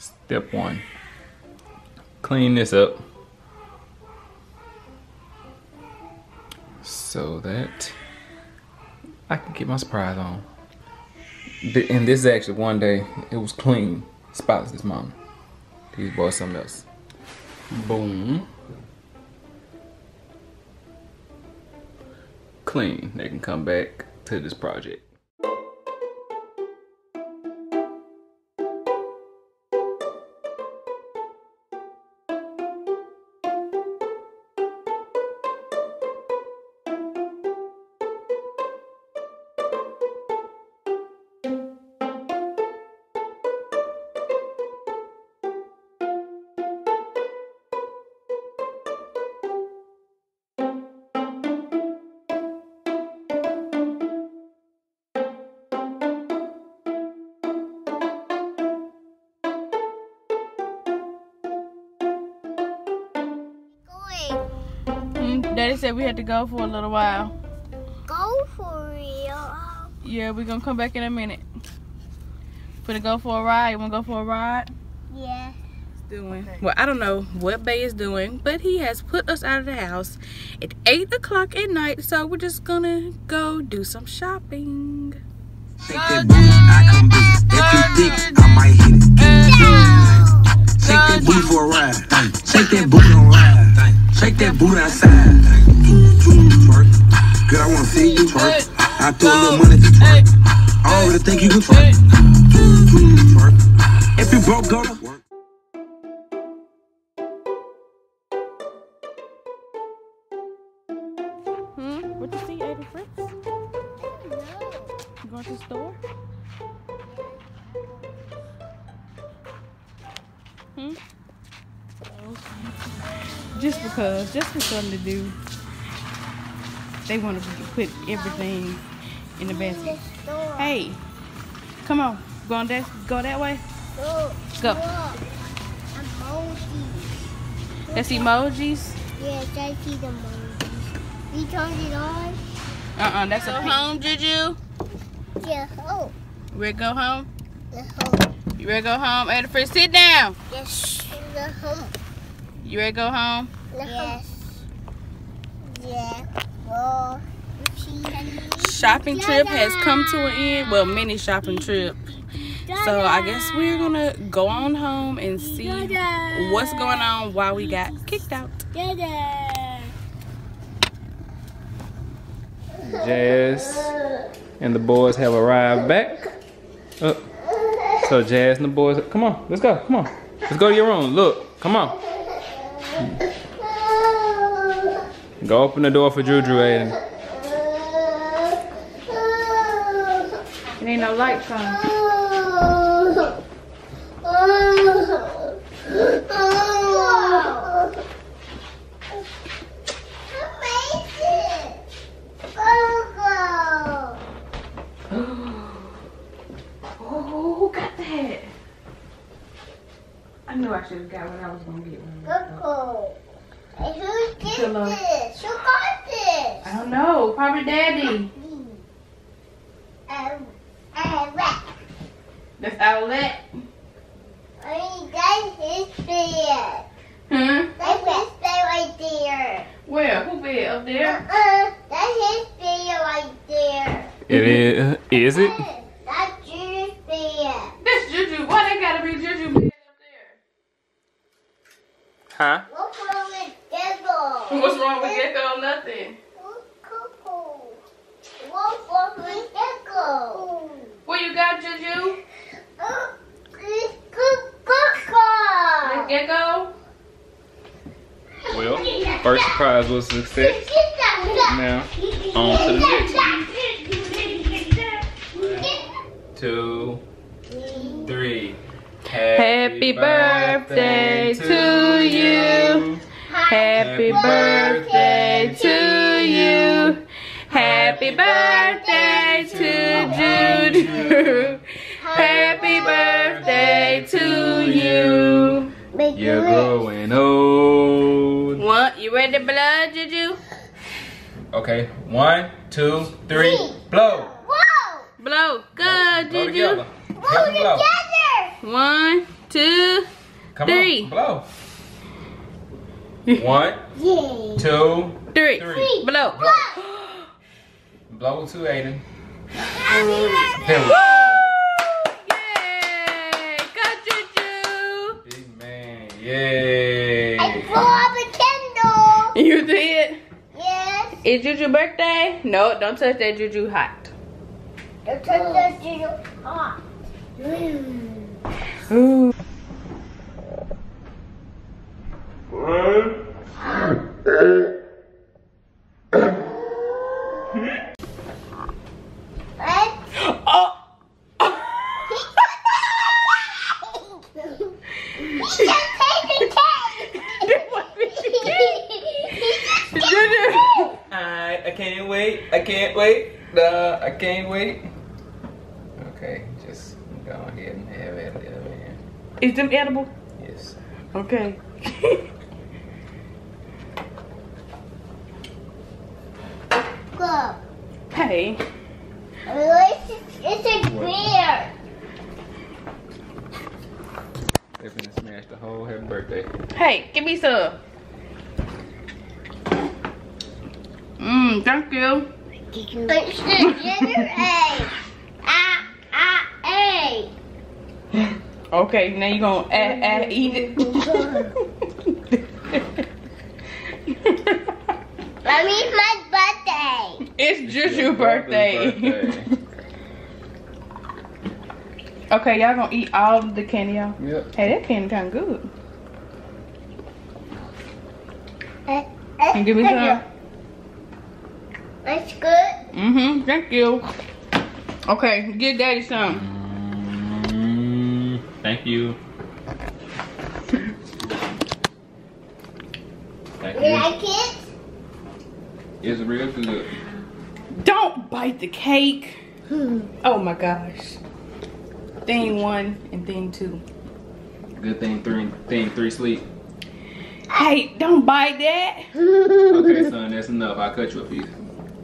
Step one, clean this up so that I can get my surprise on. And this is actually one day, it was clean, spotless, mama. These boys something else. Boom. Clean, they can come back to this project. Daddy said we had to go for a little while. Go for real? Yeah, we're gonna come back in a minute. We're gonna go for a ride. You wanna go for a ride? Yeah. It's doing. Okay. Well, I don't know what Bay is doing, but he has put us out of the house at 8 o'clock at night, so we're just gonna go do some shopping. Take that boost, I come visit. If you thick, I might hit it. Take that booty for a ride. Take that booty on a ride. Shake that boot outside. Girl, I wanna see you twerk. I throw a little money to twerk. I don't really think you can twerk. If you broke, go to work. What you see, Aiden Fritz? I don't know. You going to the store? Just for something to do. They want to put everything in the basket. Hey, come on, go that way. Go. Emojis. That's emojis. Yeah, I see the emojis. We turned it on. That's a pink. Home, Juju. Yeah. Oh. You ready to go home? Yeah. Home. You ready to go home? Ada Fritz, sit down. Yes. Yeah, home. You ready to go home? Yes. Yeah. Well, shopping trip has come to an end. Well, mini shopping trip. So I guess we're gonna go on home and see what's going on while we got kicked out. Jazz and the boys have arrived back. Oh. So Jazz and the boys, come on, let's go, come on. Let's go to your room, look, come on. Go open the door for Juju, Aiden. It ain't no lights on. Oh, who got that? I knew I should have got what I was going to get one. Who did this? Who got this? I don't know. Probably Daddy. That's Owlette. I mean, that's his bed. Huh? That's his bed right there. Where? Who bed? Up there? That's his bed right there. It is. Is it? That's Juju's bed. That's Juju. Why they gotta be Juju's bed up there? Huh? What's wrong with Gecko? Nothing. What's wrong with Gecko? What you got, Juju? Gecko. Gecko? Well, first prize was a success. Now, on to the next one. 1, 2, 3. Happy birthday to you. Happy birthday to you. Happy birthday to Juju. Happy birthday to you. You're growing old. What? You ready to blow, Juju? Okay. 1, 2, 3. Blow. Whoa. Blow. Good, Juju. Blow together. One, two, three. Come on, blow. 1, 2, 3. Blow. Blow to Aiden. There we go. Yay! Got you. Big man. Yay. I blew up a candle. You did? Yes. Is Juju's birthday? No, don't touch that Juju hot. Don't touch that Juju hot. Ooh. I can't wait. Okay, just go ahead and have it. Is them edible? Yes. Okay. Look. Hey. It's a bear. They're gonna smash the whole happy birthday. Hey, give me some. Thank you. It's the ginger egg. Okay, now you're gonna eat it. Mommy's my birthday. It's Juju's birthday. Okay, y'all gonna eat all of the candy, y'all? Yep. Hey, that candy kinda good. And give me some. That's good? Mm-hmm, thank you. Okay, give Daddy some. Thank you. Thank you. You like it? It's real good. Don't bite the cake. Oh my gosh. Thing one and thing two. Good thing three and thing three sleep. Hey, don't bite that. Okay, son, that's enough. I'll cut you a piece.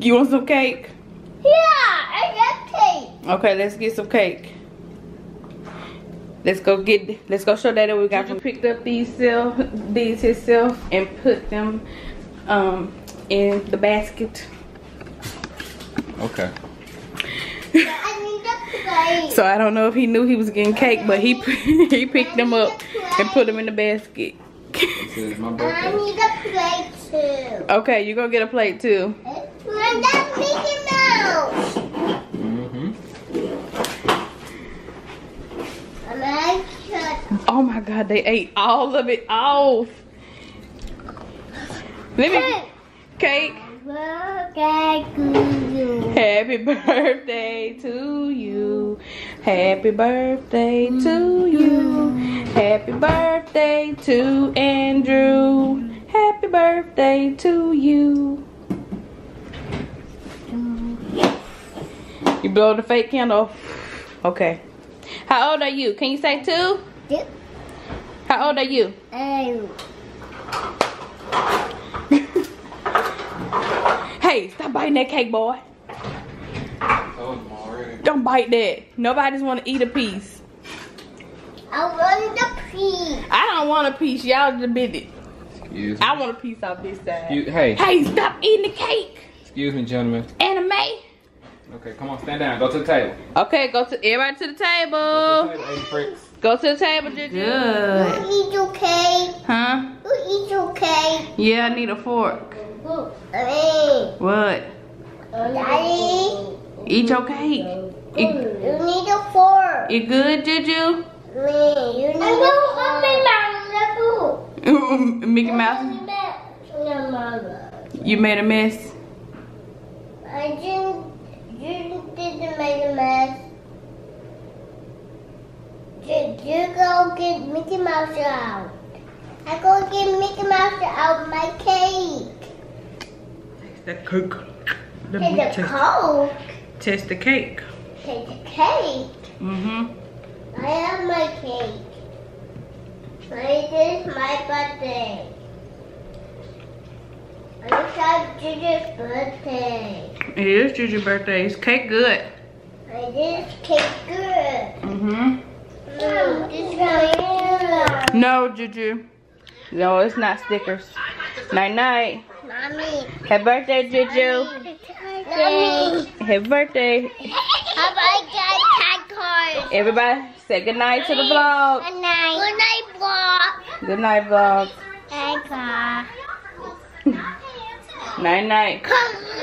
You want some cake? Yeah, I got cake. Okay, let's get some cake. Let's go show Daddy what we got. Juju picked up these himself and put them in the basket. Okay. I need the plate. So I don't know if he knew he was getting cake, but he picked them up and put them in the basket. This is my birthday. I need a plate too. Okay, you're gonna get a plate too. And that's Mickey Mouse. Oh my God, they ate all of it off. Let me cake. Happy birthday to you. Happy birthday to you. Happy birthday to Andrew. Happy birthday to you. You blow the fake candle. Okay. How old are you? Can you say 2? Yep. How old are you? 8. Hey, stop biting that cake, boy. Don't bite that. Nobody's want to eat a piece. I want a piece. I don't want a piece. Y'all just bit it. Excuse me. I want a piece off this side. Hey, stop eating the cake. Excuse me, gentlemen. Anime. Okay, come on, stand down. Go to the table. Okay, everybody to the table. Go to the table, Juju. Good. You eat your cake. Huh? You eat your cake. Yeah, I need a fork. What? Daddy. Eat your cake. You need a fork. You good, Juju? You need a fork. Mickey Mouse. You made a mess. I didn't. Juju didn't make a mess. You go get Mickey Mouse out. I go get Mickey Mouse out my cake. Taste that cake. Taste the cake. Taste the cake. Mm-hmm. I have my cake. It is my birthday. It's not Juju's birthday. It is Juju's birthday. Is cake good? It is cake good. Mm-hmm. This is No, Juju. No, it's not stickers. Night night. Mommy. Happy birthday, Juju. Mommy. Happy birthday. Happy birthday. Everybody say good night to the vlog. Good night. Good night vlog. Good night vlog. Night night.